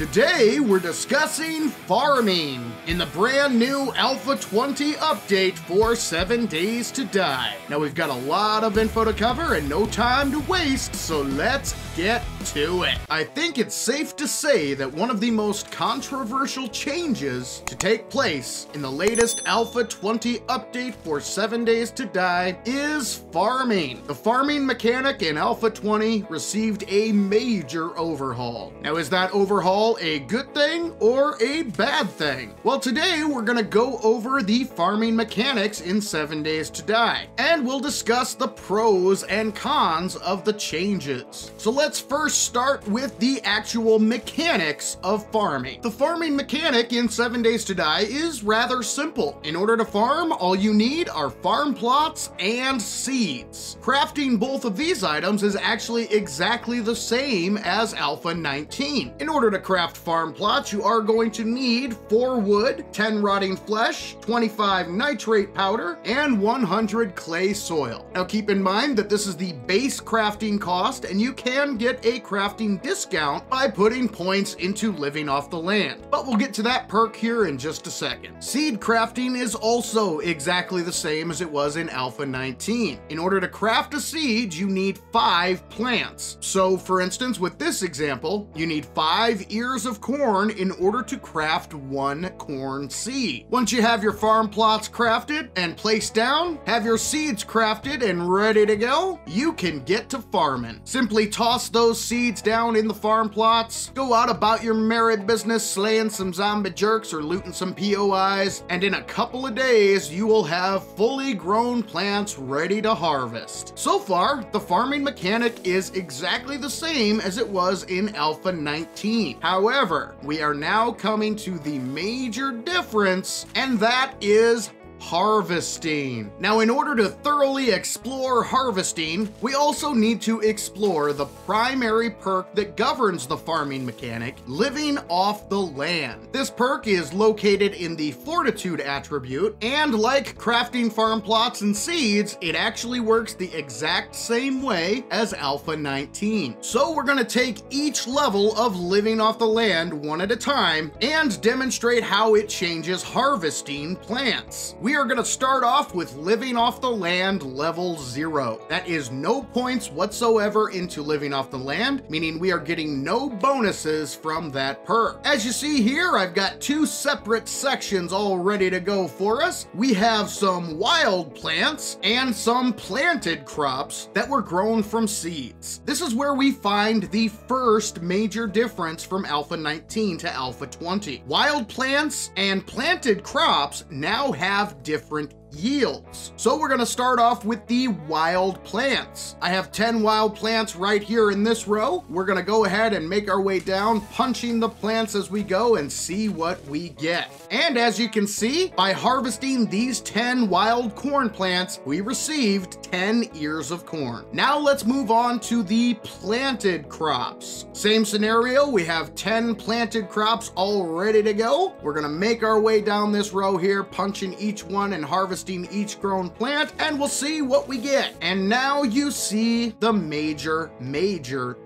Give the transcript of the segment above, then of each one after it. Today, we're discussing farming in the brand new Alpha 20 update for 7 Days to Die. Now, we've got a lot of info to cover and no time to waste, so let's get to it. I think it's safe to say that one of the most controversial changes to take place in the latest Alpha 20 update for 7 Days to Die is farming. The farming mechanic in Alpha 20 received a major overhaul. Now, is that overhaul a good thing or a bad thing? Well, today we're gonna go over the farming mechanics in 7 Days to Die, and we'll discuss the pros and cons of the changes. So let's first start with the actual mechanics of farming. The farming mechanic in 7 Days to Die is rather simple. In order to farm, all you need are farm plots and seeds. Crafting both of these items is actually exactly the same as Alpha 19. In order to craft farm plots, you are going to need 4 wood, 10 rotting flesh, 25 nitrate powder, and 100 clay soil. Now keep in mind that this is the base crafting cost, and you can get a crafting discount by putting points into Living Off the Land. But we'll get to that perk here in just a second. Seed crafting is also exactly the same as it was in Alpha 19. In order to craft a seed, you need 5 plants. So for instance, with this example, you need 5 ears of corn in order to craft 1 corn seed. Once you have your farm plots crafted and placed down, have your seeds crafted and ready to go, you can get to farming. Simply toss those seeds down in the farm plots, go out about your merry business slaying some zombie jerks or looting some POIs, and in a couple of days you will have fully grown plants ready to harvest. So far, the farming mechanic is exactly the same as it was in Alpha 19. However, we are now coming to the major difference, and that is harvesting. Now, in order to thoroughly explore harvesting, we also need to explore the primary perk that governs the farming mechanic, Living Off the Land. This perk is located in the Fortitude attribute, and like crafting farm plots and seeds, it actually works the exact same way as Alpha 19. So we're going to take each level of Living Off the Land one at a time and demonstrate how it changes harvesting plants. We are going to start off with Living Off the Land level 0. That is no points whatsoever into Living Off the Land, meaning we are getting no bonuses from that perk. As you see here, I've got 2 separate sections all ready to go for us. We have some wild plants and some planted crops that were grown from seeds. This is where we find the first major difference from Alpha 19 to Alpha 20. Wild plants and planted crops now have different yields. So we're going to start off with the wild plants. I have 10 wild plants right here in this row. We're going to go ahead and make our way down, punching the plants as we go, and see what we get. And as you can see, by harvesting these 10 wild corn plants, we received 10 ears of corn. Now let's move on to the planted crops. Same scenario, we have 10 planted crops all ready to go. We're going to make our way down this row here, punching each one and harvesting each grown plant, and we'll see what we get. And now you see the major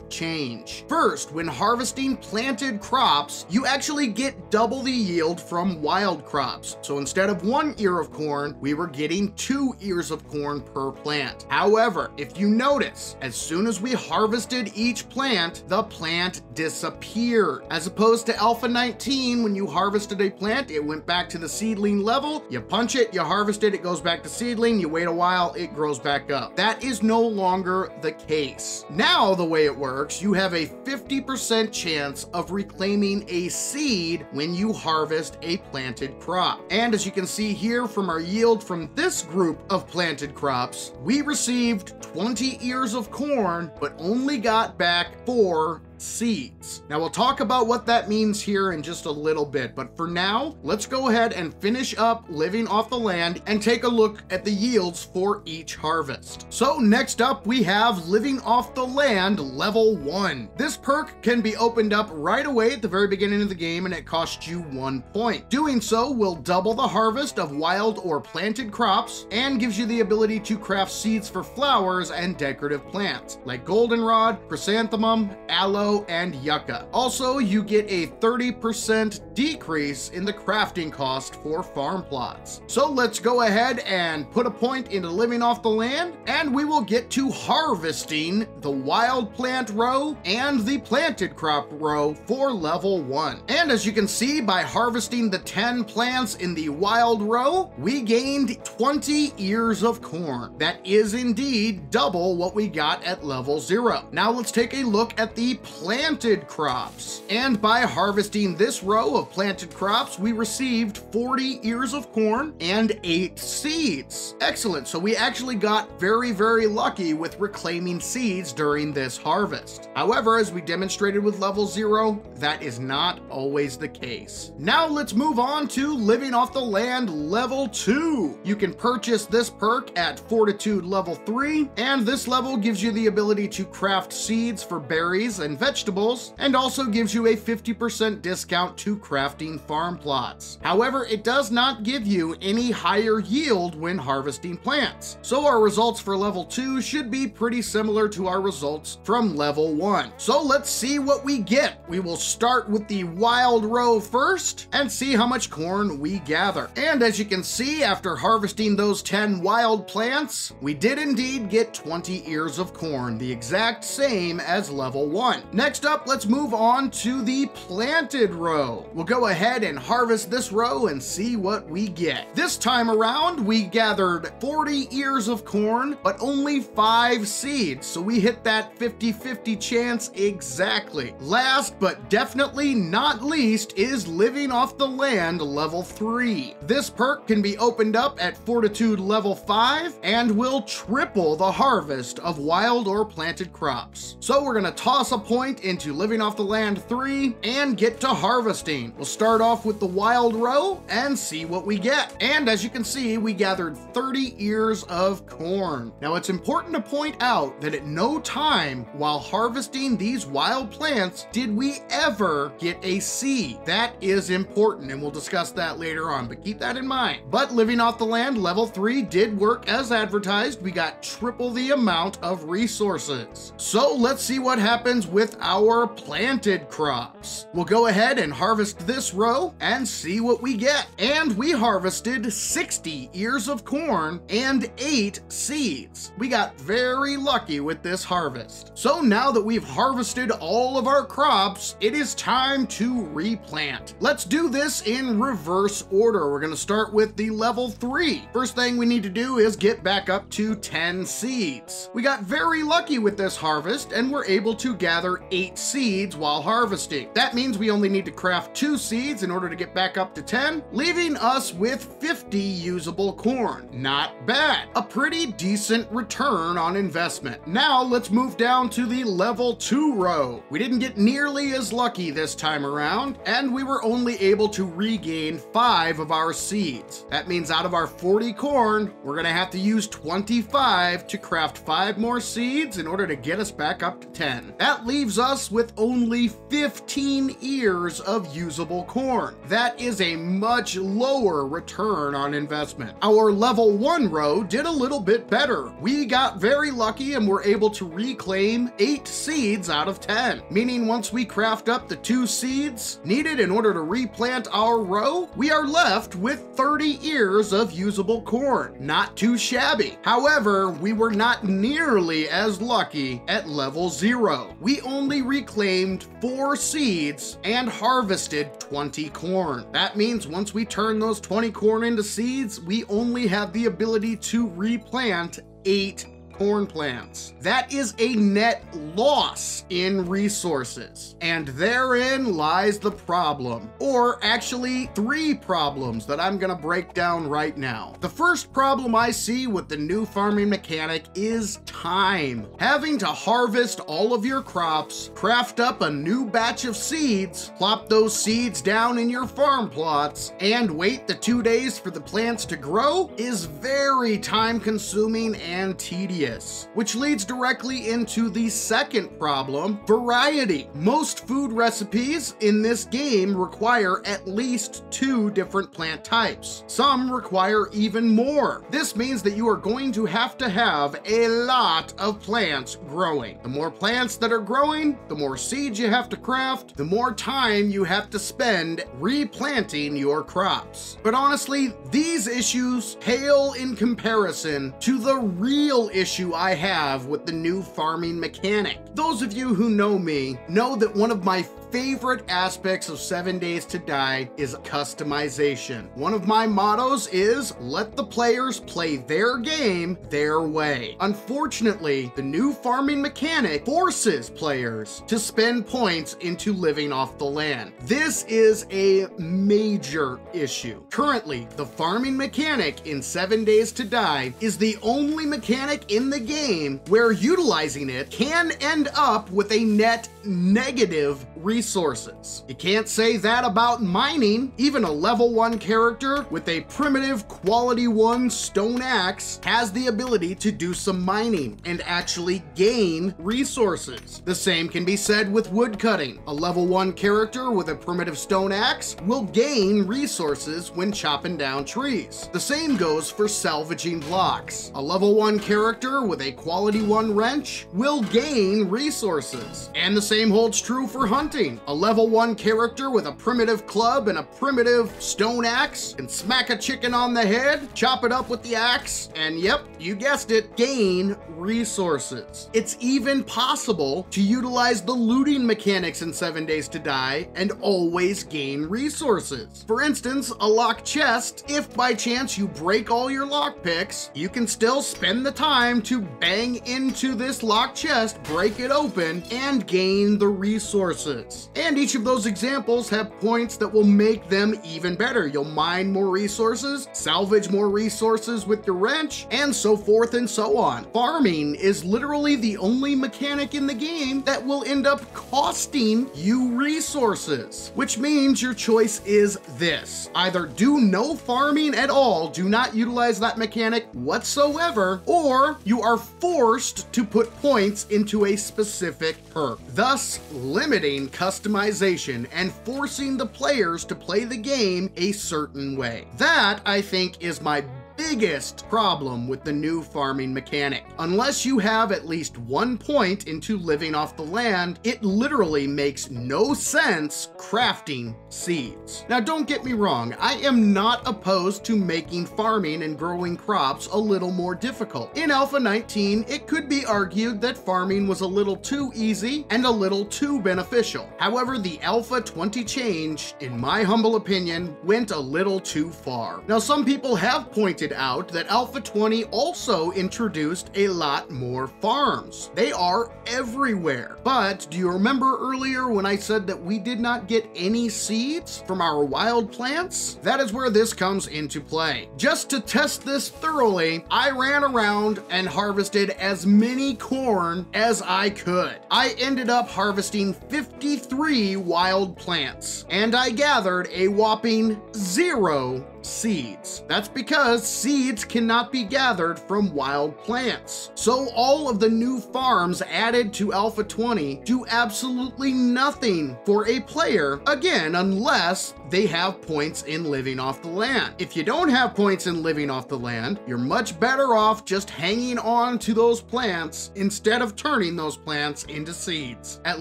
change. First, when harvesting planted crops, you actually get double the yield from wild crops. So instead of 1 ear of corn, we were getting 2 ears of corn per plant. However, if you notice, as soon as we harvested each plant, the plant disappeared. As opposed to Alpha 19, when you harvested a plant, it went back to the seedling level. You punch it, you harvest it, it goes back to seedling. You wait a while, it grows back up. That is no longer the case. Now, the way it works, you have a 50% chance of reclaiming a seed when you harvest a planted crop. And as you can see here from our yield from this group of planted crops, we received 20 ears of corn, but only got back 4 seeds. Now we'll talk about what that means here in just a little bit, but for now, let's go ahead and finish up Living Off the Land and take a look at the yields for each harvest. So next up, we have Living Off the Land level 1. This perk can be opened up right away at the very beginning of the game, and it costs you 1 point. Doing so will double the harvest of wild or planted crops and gives you the ability to craft seeds for flowers and decorative plants like goldenrod, chrysanthemum, aloe, aloe, and yucca. Also, you get a 30% decrease in the crafting cost for farm plots. So let's go ahead and put a point into Living Off the Land, and we will get to harvesting the wild plant row and the planted crop row for level 1. And as you can see, by harvesting the 10 plants in the wild row, we gained 20 ears of corn. That is indeed double what we got at level 0. Now let's take a look at the planted crops. And by harvesting this row of planted crops, we received 40 ears of corn and 8 seeds. Excellent, so we actually got very, very lucky with reclaiming seeds during this harvest. However, as we demonstrated with level 0, that is not always the case. Now let's move on to Living Off the Land level 2. You can purchase this perk at Fortitude level 3, and this level gives you the ability to craft seeds for berries and vegetables, and also gives you a 50% discount to crafting farm plots. However, it does not give you any higher yield when harvesting plants. So our results for level 2 should be pretty similar to our results from level 1. So let's see what we get. We will start with the wild row first and see how much corn we gather. And as you can see, after harvesting those 10 wild plants, we did indeed get 20 ears of corn, the exact same as level 1. Next up, let's move on to the planted row. We'll go ahead and harvest this row and see what we get. This time around, we gathered 40 ears of corn, but only 5 seeds, so we hit that 50-50 chance exactly. Last, but definitely not least, is Living Off the Land level 3. This perk can be opened up at Fortitude level 5 and will triple the harvest of wild or planted crops. So we're gonna toss a point into Living Off the Land 3 and get to harvesting. We'll start off with the wild row and see what we get. And as you can see, we gathered 30 ears of corn. Now it's important to point out that at no time while harvesting these wild plants did we ever get a seed. That is important, and we'll discuss that later on, but keep that in mind. But Living Off the Land level 3 did work as advertised. We got triple the amount of resources. So let's see what happens with our planted crops. We'll go ahead and harvest this row and see what we get. And we harvested 60 ears of corn and 8 seeds. We got very lucky with this harvest. So now that we've harvested all of our crops, it is time to replant. Let's do this in reverse order. We're gonna start with the level 3. First thing we need to do is get back up to 10 seeds. We got very lucky with this harvest and we're able to gather 8 seeds while harvesting. That means we only need to craft 2 seeds in order to get back up to 10, leaving us with 50 usable corn. Not bad. A pretty decent return on investment. Now let's move down to the level 2 row. We didn't get nearly as lucky this time around, and we were only able to regain 5 of our seeds. That means out of our 40 corn, we're gonna have to use 25 to craft 5 more seeds in order to get us back up to 10. That leaves us with only 15 ears of usable corn. That is a much lower return on investment. Our level 1 row did a little bit better. We got very lucky and were able to reclaim 8 seeds out of 10, meaning once we craft up the 2 seeds needed in order to replant our row, we are left with 30 ears of usable corn. Not too shabby. However, we were not nearly as lucky at level 0. We only reclaimed 4 seeds and harvested 20 corn. That means once we turn those 20 corn into seeds, we only have the ability to replant 8 corn plants. That is a net loss in resources. And therein lies the problem, or actually 3 problems that I'm gonna break down right now. The first problem I see with the new farming mechanic is time. Having to harvest all of your crops, craft up a new batch of seeds, plop those seeds down in your farm plots, and wait the 2 days for the plants to grow is very time consuming and tedious. obvious, which leads directly into the second problem, variety. Most food recipes in this game require at least 2 different plant types. Some require even more. This means that you are going to have a lot of plants growing. The more plants that are growing, the more seeds you have to craft, the more time you have to spend replanting your crops. But honestly, these issues pale in comparison to the real issue I have with the new farming mechanic. Those of you who know me know that one of my favorite aspects of 7 Days to Die is customization. One of my mottos is let the players play their game their way. Unfortunately, the new farming mechanic forces players to spend points into living off the land. This is a major issue. Currently, the farming mechanic in 7 Days to Die is the only mechanic in the game where utilizing it can end up with a net negative resources. You can't say that about mining. Even a level 1 character with a primitive quality 1 stone axe has the ability to do some mining and actually gain resources. The same can be said with woodcutting. A level 1 character with a primitive stone axe will gain resources when chopping down trees. The same goes for salvaging blocks. A level 1 character with a quality 1 wrench will gain resources. And the same holds true for hunting. A level 1 character with a primitive club and a primitive stone axe can smack a chicken on the head, chop it up with the axe, and yep, you guessed it, gain resources. It's even possible to utilize the looting mechanics in 7 Days to Die and always gain resources. For instance, a locked chest, if by chance you break all your lockpicks, you can still spend the time to bang into this locked chest, break it open, and gain the resources. And each of those examples have points that will make them even better. You'll mine more resources, salvage more resources with your wrench, and so forth and so on. Farming is literally the only mechanic in the game that will end up costing you resources, which means your choice is this. Either do no farming at all, do not utilize that mechanic whatsoever, or you are forced to put points into a specific perk, thus limiting customization and forcing the players to play the game a certain way. That, I think, is my biggest problem with the new farming mechanic. Unless you have at least 1 point into living off the land, it literally makes no sense crafting seeds. Now, don't get me wrong, I am not opposed to making farming and growing crops a little more difficult. In Alpha 19, it could be argued that farming was a little too easy and a little too beneficial. However, the Alpha 20 change, in my humble opinion, went a little too far. Now, some people have pointed out that Alpha 20 also introduced a lot more farms. They are everywhere. But do you remember earlier when I said that we did not get any seeds from our wild plants? That is where this comes into play. Just to test this thoroughly, I ran around and harvested as many corn as I could. I ended up harvesting 53 wild plants, and I gathered a whopping 0 seeds. That's because seeds cannot be gathered from wild plants. So all of the new farms added to Alpha 20 do absolutely nothing for a player, again, unless they have points in living off the land. If you don't have points in living off the land, you're much better off just hanging on to those plants instead of turning those plants into seeds. At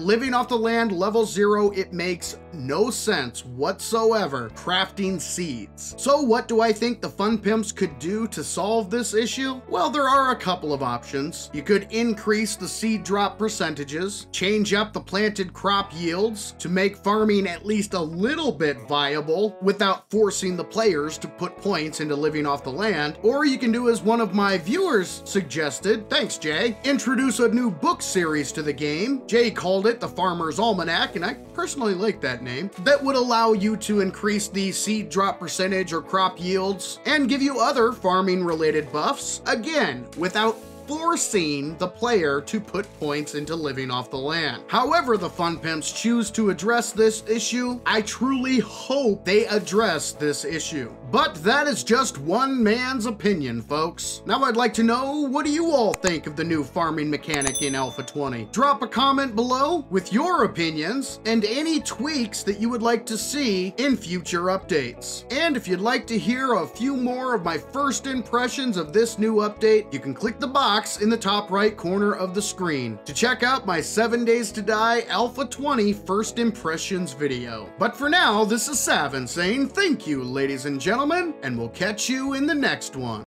living off the land level 0, it makes no sense whatsoever crafting seeds. So what do I think the Fun Pimps could do to solve this issue? Well, there are a couple of options. You could increase the seed drop percentages, change up the planted crop yields to make farming at least a little bit viable without forcing the players to put points into living off the land, or you can do as one of my viewers suggested, thanks Jay, introduce a new book series to the game. Jay called it the Farmer's Almanac, and I personally like that name. That would allow you to increase the seed drop percentage or crop yields and give you other farming related buffs, again, without forcing the player to put points into Living Off the Land. However the Fun Pimps choose to address this issue, I truly hope they address this issue. But that is just one man's opinion, folks. Now I'd like to know, what do you all think of the new farming mechanic in Alpha 20? Drop a comment below with your opinions and any tweaks that you would like to see in future updates. And if you'd like to hear a few more of my first impressions of this new update, you can click the box in the top right corner of the screen to check out my 7 Days to Die Alpha 20 first impressions video. But for now, this is Savin saying thank you, ladies and gentlemen, and we'll catch you in the next one.